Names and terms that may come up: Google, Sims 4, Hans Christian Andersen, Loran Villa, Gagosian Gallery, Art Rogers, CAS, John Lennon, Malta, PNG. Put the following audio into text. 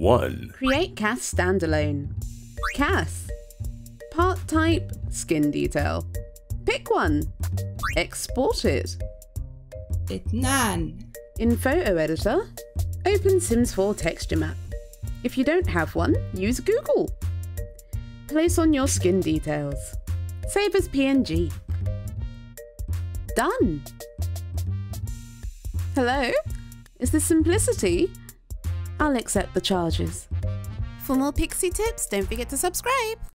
1. Create CAS standalone. CAS. Part type, skin detail. Pick one. Export it. Itnan. In photo editor, open Sims 4 texture map. If you don't have one, use Google. Place on your skin details. Save as PNG. Done. Hello? Is this simplicity? I'll accept the charges. For more pixie tips, don't forget to subscribe.